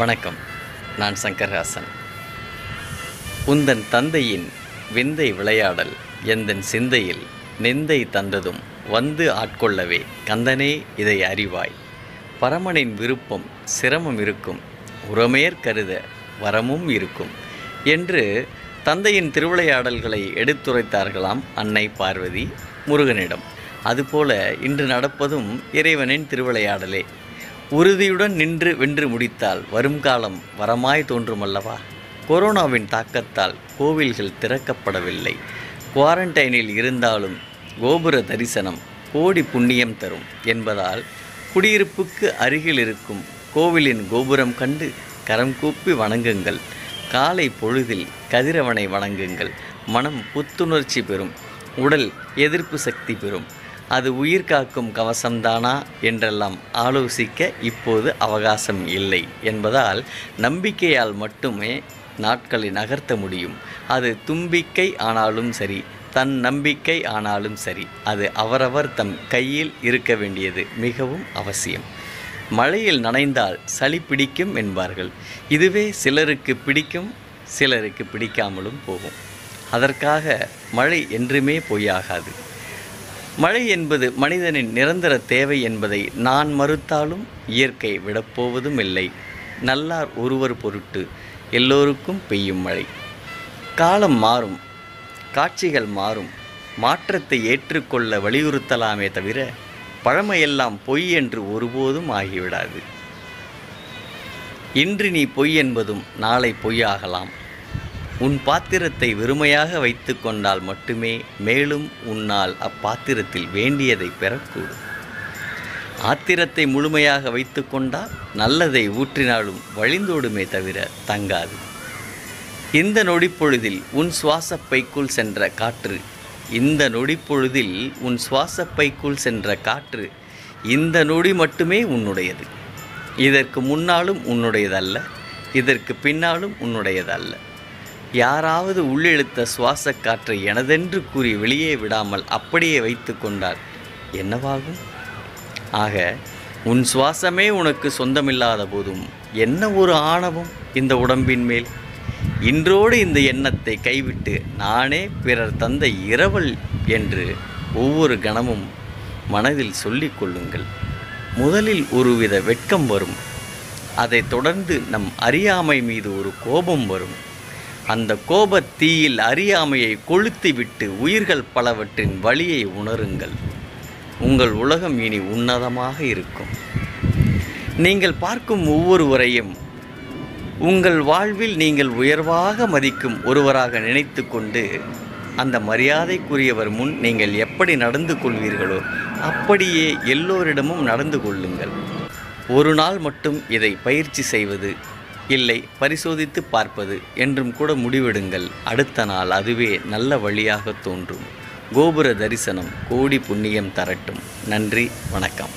வணக்கம், நான் சங்கர் ஹாசன். உந்தன் தந்தையின் விந்தை விளையாடல் எந்தன் சிந்தையில் நெந்தை தந்ததும் வந்து ஆட்கொள்ளவே கந்தனே இதை அறிவாய். பரமனின் விருப்பம் சிரமம் இருக்கும், உரமேற் கருத வரமும் இருக்கும் என்று தந்தையின் திருவிளையாடல்களை எடுத்துரைத்தார்களாம் அன்னை பார்வதி முருகனிடம். அதுபோல இன்று நடப்பதும் இறைவனின் திருவிளையாடலே. உறுதியுடன் நின்று வென்று முடித்தால் வரும் காலம் வரமாய் தோன்றுமல்லவா? கொரோனாவின் தாக்கத்தால் கோவில்கள் திறக்கப்படவில்லை. குவாரண்டைனில் இருந்தாலும் கோபுர தரிசனம் கோடி புண்ணியம் தரும் என்பதால் குடியிருப்புக்கு அருகில் இருக்கும் கோவிலின் கோபுரம் கண்டு கரம் கூப்பி வணங்குங்கள். காலை பொழுதில் கதிரவனை வணங்குங்கள். மனம் புத்துணர்ச்சி பெறும், உடல் எதிர்ப்பு சக்தி பெறும். அது உயிர் காக்கும் கவசம்தானா என்றெல்லாம் ஆலோசிக்க இப்போது அவகாசம் இல்லை என்பதால் நம்பிக்கையால் மட்டுமே நாட்களை நகர்த்த முடியும். அது தும்பிக்கை ஆனாலும் சரி, தன் நம்பிக்கை ஆனாலும் சரி, அது அவரவர் தம் கையில் இருக்க வேண்டியது மிகவும் அவசியம். மழையில் நனைந்தால் சளி பிடிக்கும் என்பார்கள். இதுவே சிலருக்கு பிடிக்கும், சிலருக்கு பிடிக்காமலும் போகும். அதற்காக மழை என்றுமே பொய்யாகாது. மழை என்பது மனிதனின் நிரந்தர தேவை என்பதை நான் மறுத்தாலும் இயற்கை விடப்போவதும் இல்லை. நல்லார் ஒருவர் பொருட்டு எல்லோருக்கும் பெய்யும் மழை. காலம் மாறும், காட்சிகள் மாறும். மாற்றத்தை ஏற்றுக்கொள்ள வலியுறுத்தலாமே தவிர பழமையெல்லாம் பொய் என்று ஒருபோதும் ஆகிவிடாது. இன்று நீ பொய் என்பதும் நாளை பொய்யாகலாம். உன் பாத்திரத்தை வெறுமையாக வைத்து கொண்டால் மட்டுமே மேலும் உன்னால் அப்பாத்திரத்தில் வேண்டியதை பெறக்கூடும். ஆத்திரத்தை முழுமையாக வைத்து கொண்டால் நல்லதை ஊற்றினாலும் வழிந்தோடுமே தவிர தங்காது. இந்த நொடிப்பொழுதில் உன் சுவாசப்பைக்குள் சென்ற காற்று, இந்த நொடி மட்டுமே உன்னுடையது. இதற்கு முன்னாலும் உன்னுடையதல்ல, இதற்கு பின்னாலும் உன்னுடையதல்ல. யாராவது உள்ளிழுத்த சுவாச காற்றை எனதென்று கூறி வெளியே விடாமல் அப்படியே வைத்து கொண்டால் என்னவாகும்? ஆக உன் சுவாசமே உனக்கு சொந்தமில்லாத போதும் என்ன ஒரு ஆணவம் இந்த உடம்பின் மேல்! இன்றோடு இந்த எண்ணத்தை கைவிட்டு நானே பிறர் தந்த இரவல் என்று ஒவ்வொரு கணமும் மனதில் சொல்லிக் கொள்ளுங்கள். முதலில் ஒருவித வெட்கம் வரும், அதை தொடர்ந்து நம் அறியாமை மீது ஒரு கோபம் வரும். அந்த கோபத்தீயில் அறியாமையை கொளுத்திவிட்டு உயிர்கள் பலவற்றின் வலியை உணருங்கள். உங்கள் உலகம் இனி உன்னதமாக இருக்கும். நீங்கள் பார்க்கும் ஒவ்வொருவரையும் உங்கள் வாழ்வில் நீங்கள் உயர்வாக மதிக்கும் ஒருவராக நினைத்து கொண்டு அந்த மரியாதைக்குரியவர் முன் நீங்கள் எப்படி நடந்து கொள்வீர்களோ அப்படியே எல்லோரிடமும் நடந்து கொள்ளுங்கள். ஒரு நாள் மட்டும் இதை பயிற்சி செய்வது இல்லை, பரிசோதித்து பார்ப்பது என்றும் கூட முடிவெடுங்கள். அடுத்த நாள் அதுவே நல்ல வழியாக தோன்றும். கோபுர தரிசனம் கோடி புண்ணியம் தரட்டும். நன்றி, வணக்கம்.